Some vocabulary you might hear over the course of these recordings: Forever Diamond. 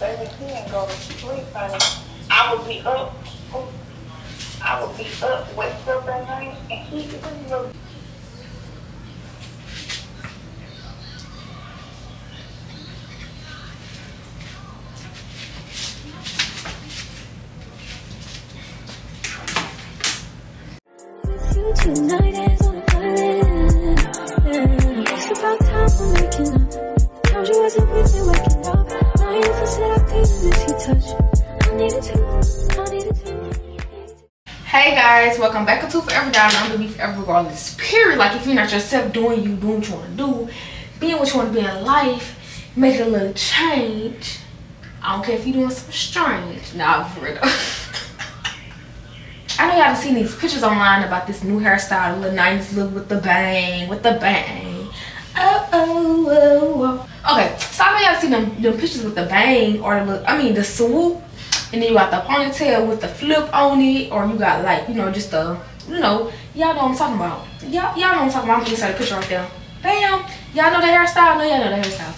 baby, he ain't go to sleep, honey. I would be up. I would be up, wake up at night, and he wouldn't look. Tonight is on the island. It's about time for waking up. Told you wasn't with me waking up. Now you ever said I didn't miss you touch. I needed to, I needed to. Hey guys, welcome back to Forever Diamond. I'm gonna be forever regardless, period. Like, if you're not yourself, doing what you wanna do, being what you wanna be in life, making a little change. I don't care if you're doing something strange. Nah, for real. I know y'all have seen these pictures online about this new hairstyle, little 90s look with the bang, Oh. Okay, so I know y'all seen them pictures with the bang or the look, I mean the swoop, and then you got the ponytail with the flip on it, or you got like, you know, just the, you know, y'all know what I'm talking about. Y'all know what I'm talking about. I'm gonna insert a picture right there. Bam! Y'all know the hairstyle? No, y'all know the hairstyle.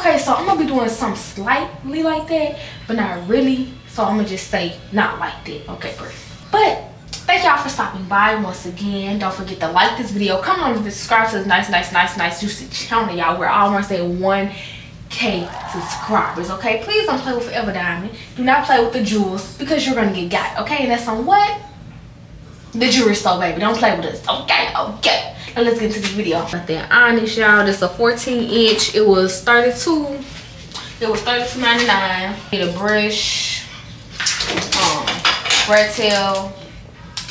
Okay, so I'm gonna be doing something slightly like that, but not really. So I'm gonna just say not like that. Okay, perfect. But thank y'all for stopping by once again. Don't forget to like this video, comment on, subscribe to this nice juicy channel, y'all. We're almost at 1K subscribers, okay? Please don't play with Forever Diamond. Do not play with the jewels, because you're gonna get got, okay? And that's on what? The jewelry store, baby. Don't play with us, okay? Okay. Now let's get into this video. But then Onyx, y'all, this a 14-inch. It was $32. It was $32.99. Get a brush. Red tail,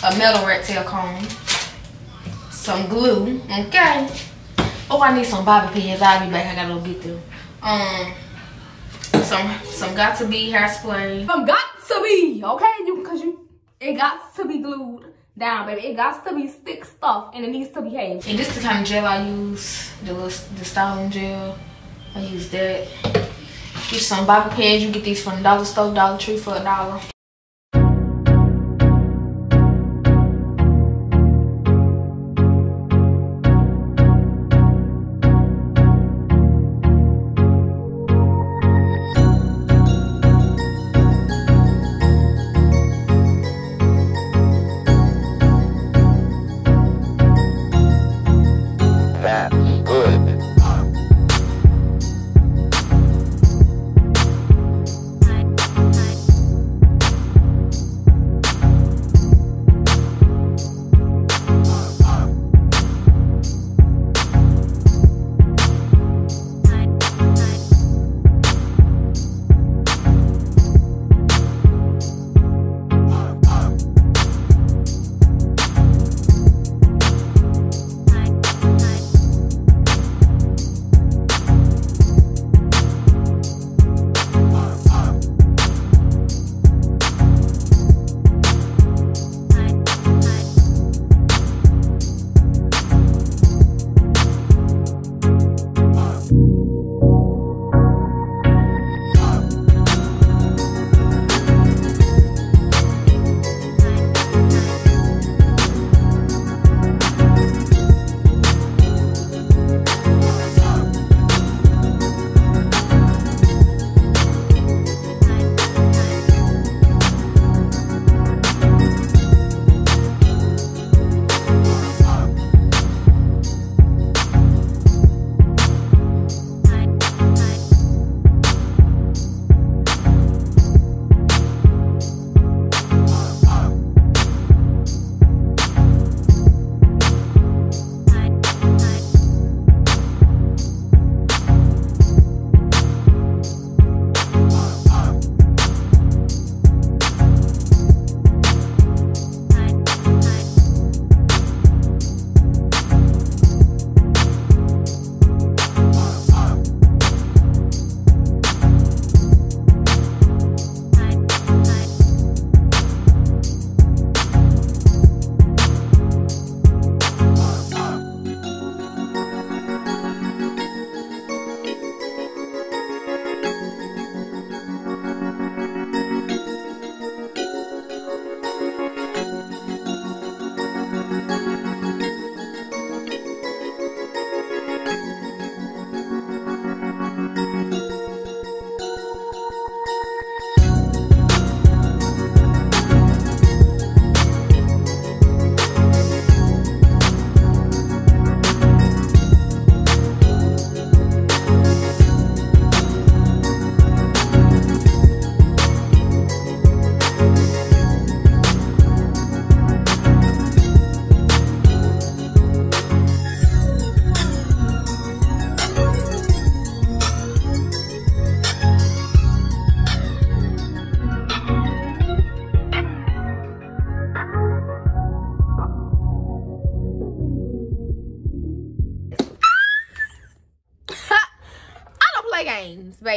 a metal red tail comb, some glue, okay. Oh, I need some bobby pins. I'll be back. I gotta go get them. Some got to be hairspray. Some got to be, okay. It got to be glued down, baby. It got to be thick stuff, and it needs to behave. And this is the kind of gel I use, the styling gel. I use that. Get some bobby pins. You get these from the dollar store, Dollar Tree for $1.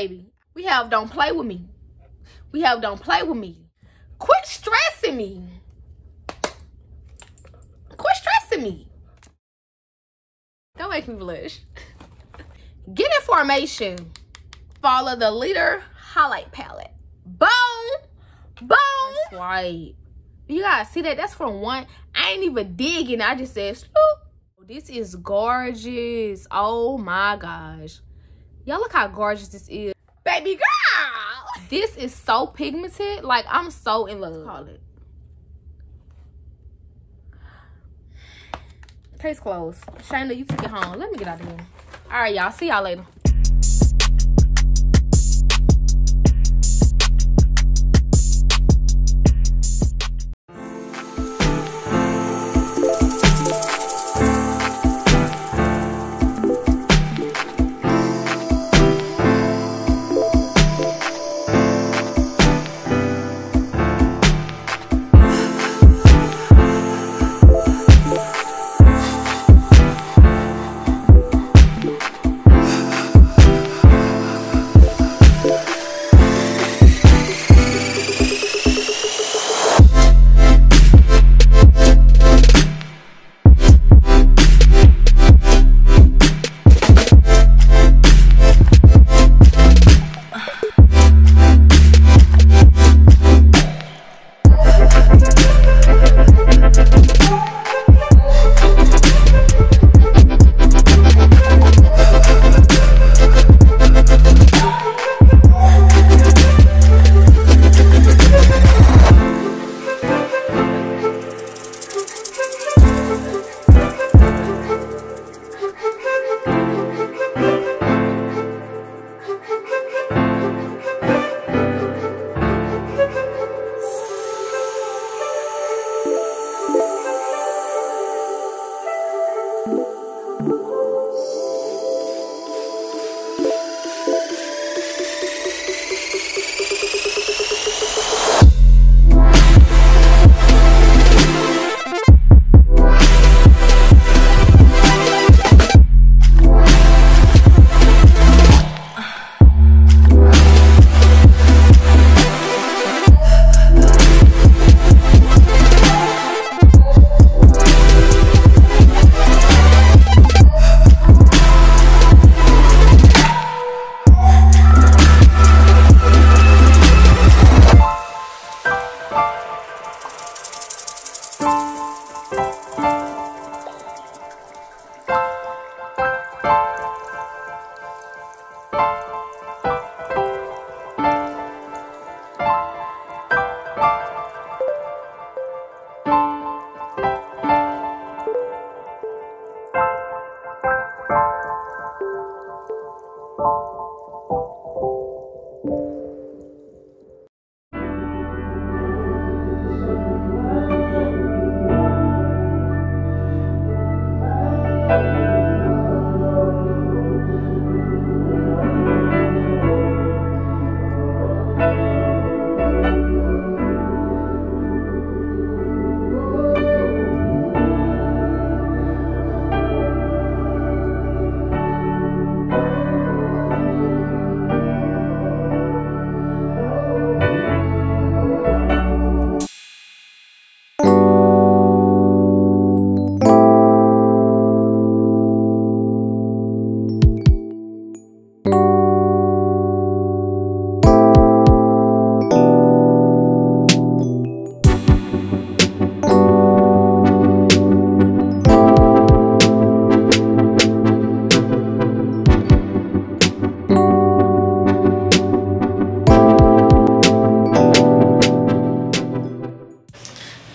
baby. We have don't play with me. We have don't play with me. Quit stressing me. Quit stressing me. Don't make me blush. Get in formation. Follow the leader highlight palette. Boom. Boom. Swipe. You guys see that? That's from one. I ain't even digging. I just said, sloop. This is gorgeous. Oh my gosh. Y'all look how gorgeous this is. Baby girl. This is so pigmented. Like, I'm so in love. Call it. Case closed. Shayna, you took it home. Let me get out of here. All right, y'all. See y'all later.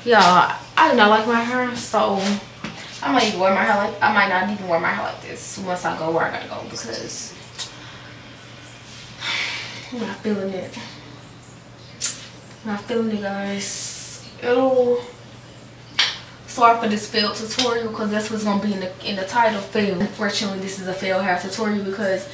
Y'all, I do not like my hair, so I might even wear my hair like this once I go where I gotta go, because I'm not feeling it. I'm not feeling it, guys. It'll sorry for this failed tutorial, because that's what's gonna be in the title, fail. Unfortunately, this is a failed hair tutorial because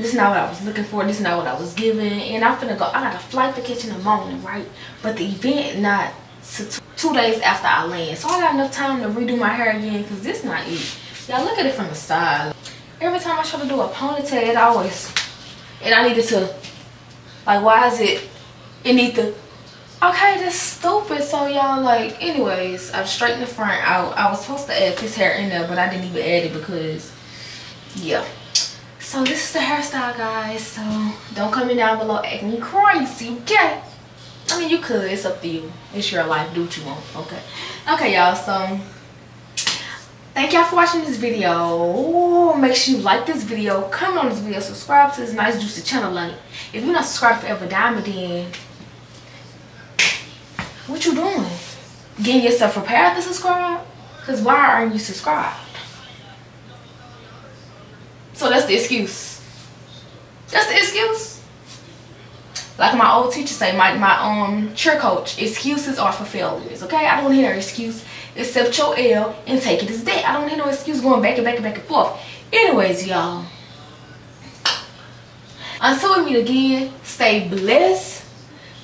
this is not what I was looking for. This is not what I was given. And I'm finna go. I got a flight to catch in the morning, right? But the event not to 2 days after I land. So I got enough time to redo my hair again, because this not it. Y'all look at it from the side. Every time I try to do a ponytail, it always, and I needed to, like, why is it, it need to, okay, that's stupid. So y'all, like, anyways, I'm straight in the front. I was supposed to add this hair in there, but I didn't even add it because, yeah. So this is the hairstyle, guys. So don't comment down below acting crazy, okay? I mean, you could, it's up to you. It's your life, do what you want, okay? Okay, y'all, so thank y'all for watching this video. Make sure you like this video, comment on this video, subscribe to this nice juicy channel. Like, if you're not subscribed Forever Diamond, then what you doing? Getting yourself prepared to subscribe? Because why aren't you subscribed? So that's the excuse. That's the excuse. Like my old teacher say, my cheer coach, excuses are for failures, okay? I don't hear no excuse. Accept your L and take it as that. I don't hear no excuse going back and back and back and forth. Anyways, y'all, until we meet again, stay blessed,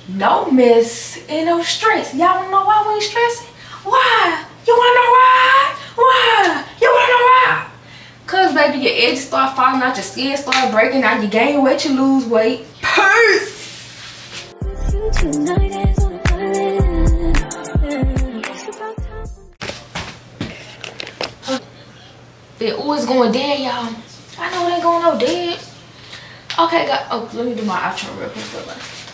no miss, and no stress. Y'all don't know why we ain't stressing? Why? You wanna know why? Why? You wanna know why? Cause baby, your edges start falling out, your skin start breaking out, you gain weight, you lose weight. Peace! It always going dead, y'all. I know it ain't going no dead. Okay, God. Oh, let me do my outro real quick.